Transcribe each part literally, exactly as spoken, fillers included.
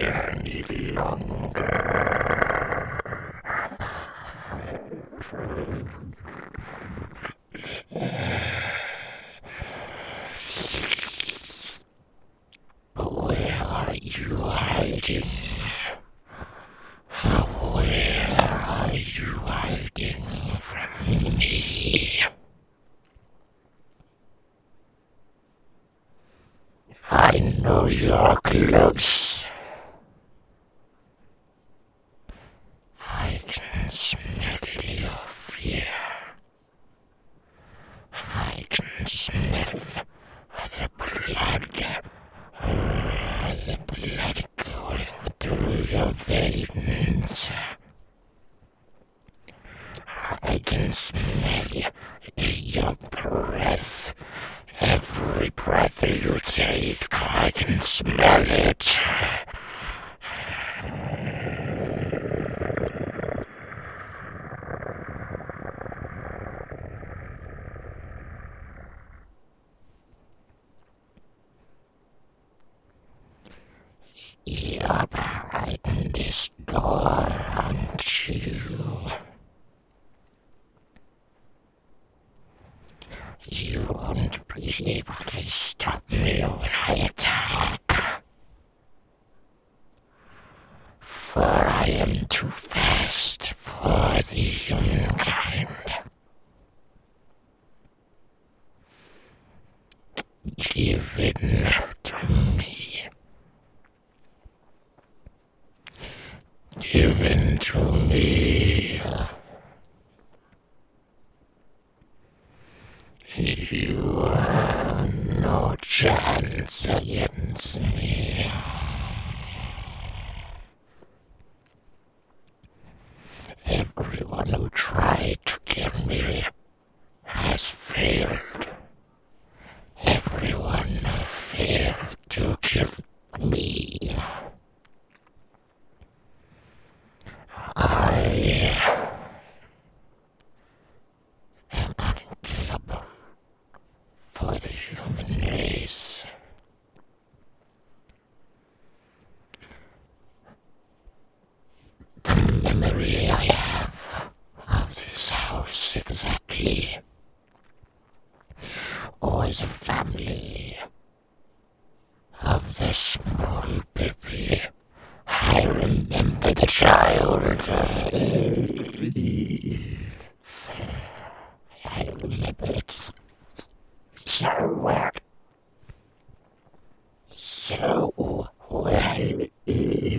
wait any longer. Where are you hiding? Where are you hiding from me? I know you're close. I can smell your fear. I can smell the blood, uh, the blood going through your veins. I can smell your breath. Every breath you take, I can smell it. You're behind this door, aren't you? You won't be able to stop me when I attack, for I am too fast for the humankind. Give it now to me. Given to me. You have no chance against me. Everyone who tried to kill me has failed. Everyone failed to kill me. I am unkillable for the human race. The memory I have of this house exactly was a family of the small baby. I remember the child. I remember it so well. So well.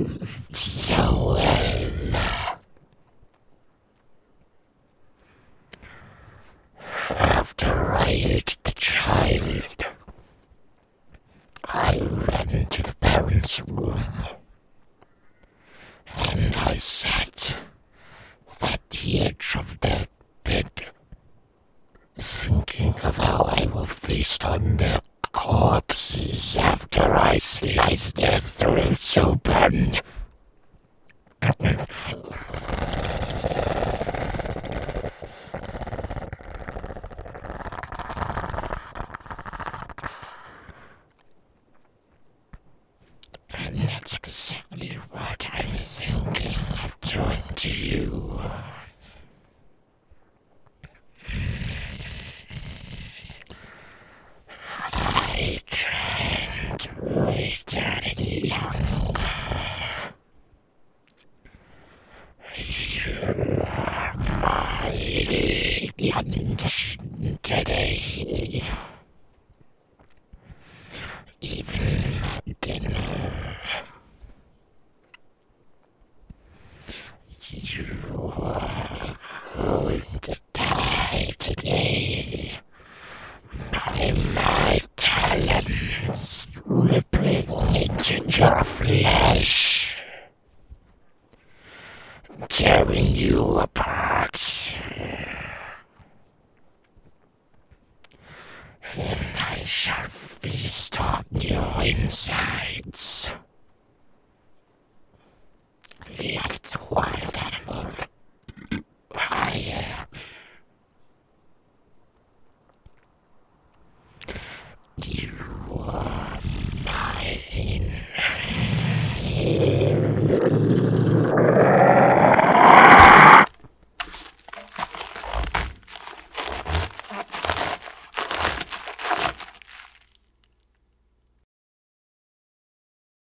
So well. After I ate the child, I ran to the parents' room. And I sat at the edge of that bed, thinking of how I will feast on their corpses after I slice their throats open. And that's exactly what I'm thinking of doing to you. I can't wait any longer. You are my lunch today. Even dinner. You are going to die today by my talons ripping into your flesh, tearing you apart. And I shall feast on your insides.